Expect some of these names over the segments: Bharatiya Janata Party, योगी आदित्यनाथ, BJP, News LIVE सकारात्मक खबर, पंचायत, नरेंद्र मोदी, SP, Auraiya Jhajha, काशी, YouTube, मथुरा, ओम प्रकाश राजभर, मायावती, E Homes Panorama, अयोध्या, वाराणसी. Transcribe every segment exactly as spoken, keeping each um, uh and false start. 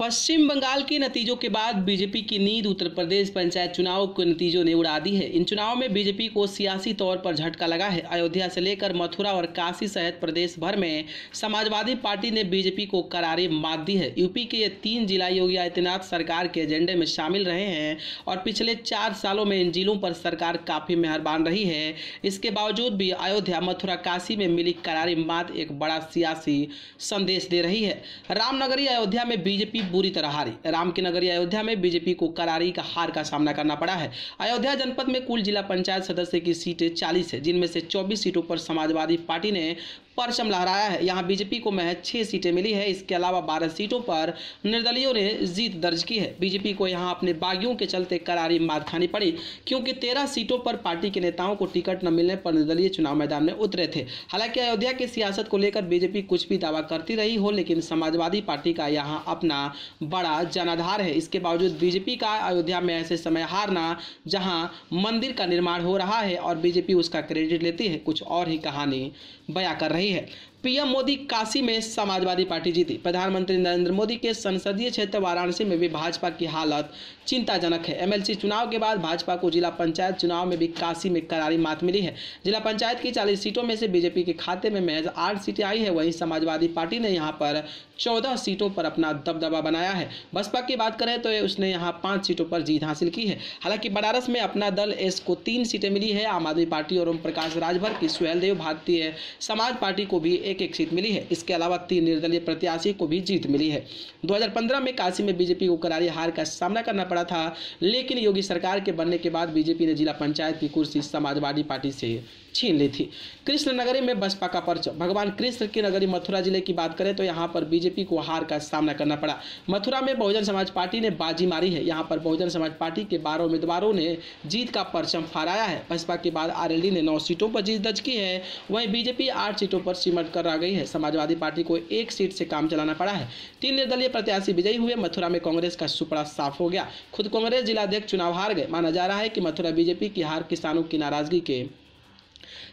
पश्चिम बंगाल के नतीजों के बाद बीजेपी की नींद उत्तर प्रदेश पंचायत चुनाव के नतीजों ने उड़ा दी है। इन चुनाव में बीजेपी को सियासी तौर पर झटका लगा है। अयोध्या से लेकर मथुरा और काशी सहित प्रदेश भर में समाजवादी पार्टी ने बीजेपी को करारी मात दी है। यूपी के ये तीन जिला योगी आदित्यनाथ सरकार के एजेंडे में शामिल रहे हैं और पिछले चार सालों में इन जिलों पर सरकार काफ़ी मेहरबान रही है। इसके बावजूद भी अयोध्या, मथुरा, काशी में मिली करारी मात एक बड़ा सियासी संदेश दे रही है। रामनगरी अयोध्या में बीजेपी बुरी तरह हारी। राम की नगरी अयोध्या में बीजेपी को करारी का हार का सामना करना पड़ा है। अयोध्या जनपद में कुल जिला पंचायत सदस्य की सीटें चालीस है, जिनमें से चौबीस सीटों पर समाजवादी पार्टी ने परचम लहराया है। यहाँ बीजेपी को महज छह सीटें मिली है। इसके अलावा बारह सीटों पर निर्दलीयों ने जीत दर्ज की है। बीजेपी को यहाँ अपने बागियों के चलते करारी मात खानी पड़ी, क्योंकि तेरह सीटों पर पार्टी के नेताओं को टिकट न मिलने पर निर्दलीय चुनाव मैदान में उतरे थे। हालांकि अयोध्या की सियासत को लेकर बीजेपी कुछ भी दावा करती रही हो, लेकिन समाजवादी पार्टी का यहाँ अपना बड़ा जनाधार है। इसके बावजूद बीजेपी का अयोध्या में ऐसे समय हारना, जहाँ मंदिर का निर्माण हो रहा है और बीजेपी उसका क्रेडिट लेती है, कुछ और ही कहानी बयां कर रही है। है पीएम मोदी काशी में समाजवादी पार्टी जीती। प्रधानमंत्री नरेंद्र मोदी के संसदीय क्षेत्र वाराणसी में भी भाजपा की हालत चिंताजनक है। एमएलसी चुनाव के बाद भाजपा को जिला पंचायत चुनाव में भी काशी में करारी मात मिली है। जिला पंचायत की चालीस सीटों में से बीजेपी के खाते में महज आठ सीटें आई है। वहीं समाजवादी पार्टी ने यहाँ पर चौदह सीटों पर अपना दबदबा बनाया है। बसपा की बात करें तो उसने यहाँ पाँच सीटों पर जीत हासिल की है। हालांकि बनारस में अपना दल एस को तीन सीटें मिली है। आम आदमी पार्टी और ओम प्रकाश राजभर की सुहेलदेव भारतीय समाज पार्टी को भी एक एक सीट मिली है। इसके अलावा तीन निर्दलीय प्रत्याशी को भी जीत मिली है। दो हज़ार पंद्रह में काशी में बीजेपी को करारी हार का सामना करना पड़ा था, लेकिन योगी सरकार के बनने के बाद बीजेपी ने जिला पंचायत की कुर्सी समाजवादी पार्टी से छीन ली थी। कृष्ण नगरी में बसपा का परचम। भगवान कृष्ण की नगरी मथुरा जिले की बात करें तो यहाँ पर बीजेपी को हार का सामना करना पड़ा। मथुरा में बहुजन समाज पार्टी ने बाजी मारी है। यहाँ पर बहुजन समाज पार्टी के बारह उम्मीदवारों ने जीत का परचम फहराया है। बसपा के बाद आरएलडी ने नौ सीटों पर जीत दर्ज की है। वहीं बीजेपी आठ सीटों पर सिमट कर आ गई है। समाजवादी पार्टी को एक सीट से काम चलाना पड़ा है। तीन निर्दलीय प्रत्याशी विजयी हुए। मथुरा में कांग्रेस का सुपड़ा साफ हो गया। खुद कांग्रेस जिलाध्यक्ष चुनाव हार गए। माना जा रहा है कि मथुरा बीजेपी की हार किसानों की नाराजगी के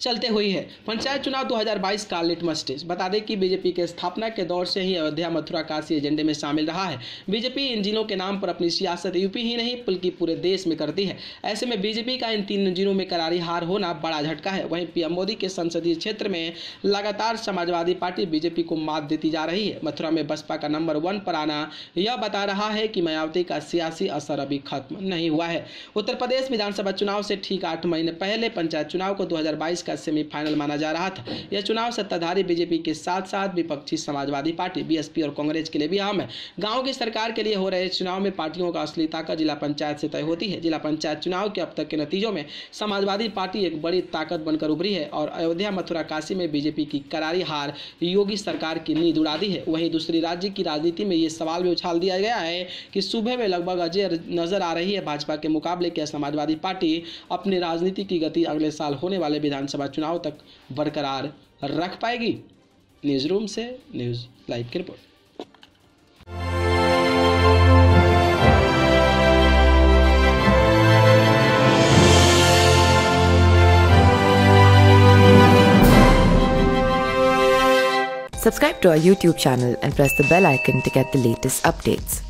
चलते हुई है। पंचायत चुनाव दो हज़ार बाईस का लिटमस टेस्ट। बता दें कि बीजेपी के स्थापना के दौर से ही अयोध्या, मथुरा, काशी एजेंडे में शामिल रहा है। बीजेपी इन जिलों के नाम पर अपनी सियासत यूपी ही नहीं बल्कि पूरे देश में करती है। ऐसे में बीजेपी का इन तीन जिलों में करारी हार होना बड़ा झटका है। वहीं पीएम मोदी के संसदीय क्षेत्र में लगातार समाजवादी पार्टी बीजेपी को मात देती जा रही है। मथुरा में बसपा का नंबर वन पर आना यह बता रहा है कि मायावती का सियासी असर अभी खत्म नहीं हुआ है। उत्तर प्रदेश विधानसभा चुनाव से ठीक आठ महीने पहले पंचायत चुनाव को दो हज़ार बाईस का सेमीफाइनल माना जा रहा था। यह चुनाव सत्ताधारी बीजेपी के साथ साथ विपक्षी समाजवादी पार्टी, बीएसपी और कांग्रेस के लिए भी अहम है। गांव की सरकार के लिए हो रहे चुनाव में पार्टियों का असली ताकत जिला पंचायत से तय होती है। जिला पंचायत चुनाव के अब तक के नतीजों में समाजवादी पार्टी एक बड़ी ताकत बनकर उभरी है और अयोध्या, मथुरा, काशी में बीजेपी की करारी हार योगी सरकार की नींद उड़ा दी है। वहीं दूसरी राज्य की राजनीति में यह सवाल भी उछाल दिया गया है कि सूबे में लगभग अजय नजर आ रही है भाजपा के मुकाबले। क्या समाजवादी पार्टी अपनी राजनीति की गति अगले साल होने वाले विधानसभा चुनाव तक बरकरार रख पाएगी? न्यूज रूम से न्यूज लाइव की report. Subscribe to our YouTube channel and press the bell icon to get the latest updates.